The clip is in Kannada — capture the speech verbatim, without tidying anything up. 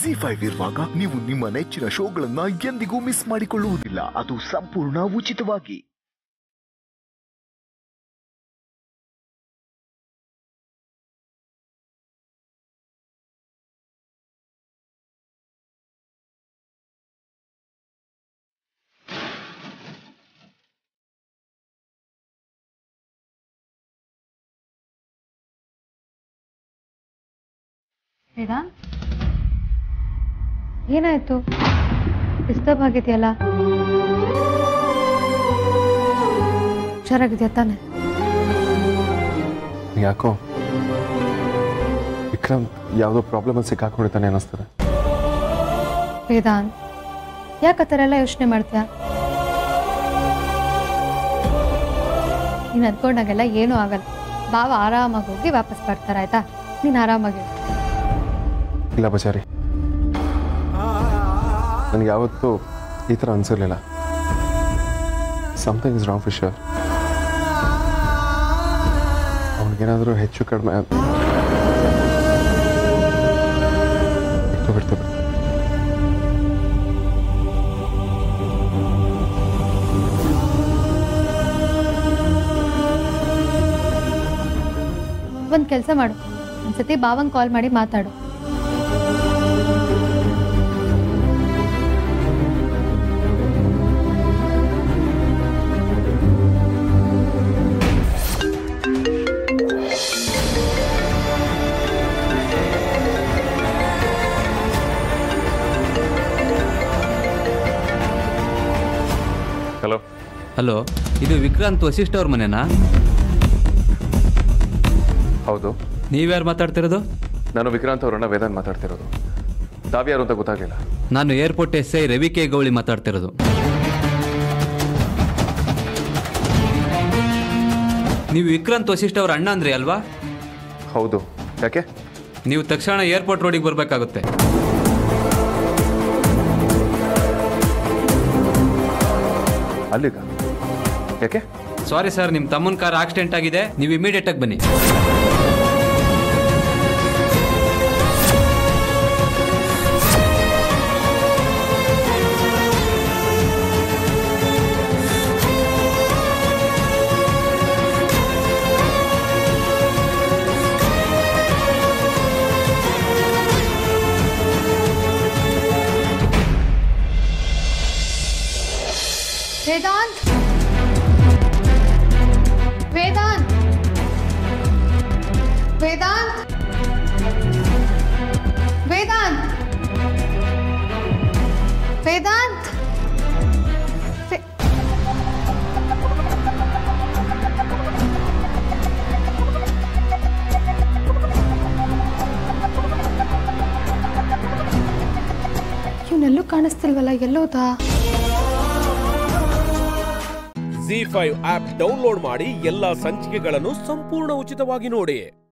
ಝೀ ಫೈವ್ ಇರುವಾಗ ನೀವು ನಿಮ್ಮ ನೆಚ್ಚಿನ ಶೋಗಳನ್ನು ಎಂದಿಗೂ ಮಿಸ್ ಮಾಡಿಕೊಳ್ಳುವುದಿಲ್ಲ. ಅದು ಸಂಪೂರ್ಣ ಉಚಿತವಾಗಿ. Vedanth, ಏನಾಯ್ತು? ಡಿಸ್ಟರ್ಬ್ ಆಗಿದೆಯಲ್ಲ? ಹುಷಾರಾಗಿದೆಯಾ ತಾನೆ? ಯಾಕೋ ವಿಕ್ರಮ್ ಯಾವುದೋ ಪ್ರಾಬ್ಲಮ್ ಅಲ್ಲಿ ಸಿಕ್ಕಾಕೊಂಡಿರ್ತಾನೆ ಅನ್ನಿಸ್ತದೆ. ವೇದಾಂತ್, ಯಾಕೆ ಆ ಥರ ಎಲ್ಲ ಯೋಚನೆ ಮಾಡ್ತೀಯಾ? ನೀನು ಅಂದ್ಕೊಂಡಾಗೆಲ್ಲ ಏನೂ ಆಗಲ್ಲ. ಬಾವ ಆರಾಮಾಗಿ ಹೋಗಿ ವಾಪಸ್ ಬರ್ತಾರೆ, ಆಯ್ತಾ? ನೀನು ಆರಾಮಾಗಿ. ಇಲ್ಲ ಬಚಾರಿ, ನನಗೆ ಯಾವತ್ತೂ ಈ ಥರ ಅನಿಸಿರಲಿಲ್ಲ. Something is wrong for sure. ಅವನಿಗೇನಾದರೂ ಹೆಚ್ಚು ಕಡಿಮೆ ಬಿಡ್ತೇವೆ. ಒಂದು ಕೆಲಸ ಮಾಡು, ಒಂದ್ಸತಿ ಬಾವಂಗೆ ಕಾಲ್ ಮಾಡಿ ಮಾತಾಡು. ಹಲೋ ಹಲೋ, ಇದು ವಿಕ್ರಾಂತ್ ವಶಿಷ್ಠ ಅವ್ರ ಮನೆನಾ? ಹೌದು. ನೀವ್ಯಾರು ಮಾತಾಡ್ತಿರೋದು? ನಾನು ವಿಕ್ರಾಂತ್ ಅವರನ್ನ ವೇದಾಂತ್ ಮಾತಾಡ್ತಿರೋದು. ತಾವ್ಯಾರು ಅಂತ ಗೊತ್ತಾಗಲಿಲ್ಲ. ನಾನು airport S I Ravi K ಗೌಳಿ ಮಾತಾಡ್ತಿರೋದು. ನೀವು ವಿಕ್ರಾಂತ್ ವಶಿಷ್ಠ ಅವ್ರ ಅಣ್ಣ ಅಂದ್ರಿ ಅಲ್ವಾ? ಹೌದು. ಯಾಕೆ? ನೀವು ತಕ್ಷಣ ಏರ್ಪೋರ್ಟ್ ರೋಡಿಗೆ ಬರಬೇಕಾಗುತ್ತೆ. ಅಲ್ಲಿಗ? ಯಾಕೆ? ಸಾರಿ ಸರ್, ನಿಮ್ಮ ತಮ್ಮನ ಕಾರ್ ಆಕ್ಸಿಡೆಂಟ್ ಆಗಿದೆ. ನೀವು ಇಮಿಡಿಯೇಟ್ ಆಗಿ ಬನ್ನಿ. Vedanth! Vedanth! Vedanth! Vedanth! Vedanth! ಇವನೆಲ್ಲೂ ಕಾಣಿಸ್ತಿಲ್ವಲ್ಲ, ಎಲ್ಲೋದಾ? ಝೀ ಫೈವ್ ಆಪ್ ಡೌನ್ಲೋಡ್ ಮಾಡಿ ಎಲ್ಲಾ ಸಂಚಿಕೆಗಳನ್ನು ಸಂಪೂರ್ಣ ಉಚಿತವಾಗಿ ನೋಡಿ.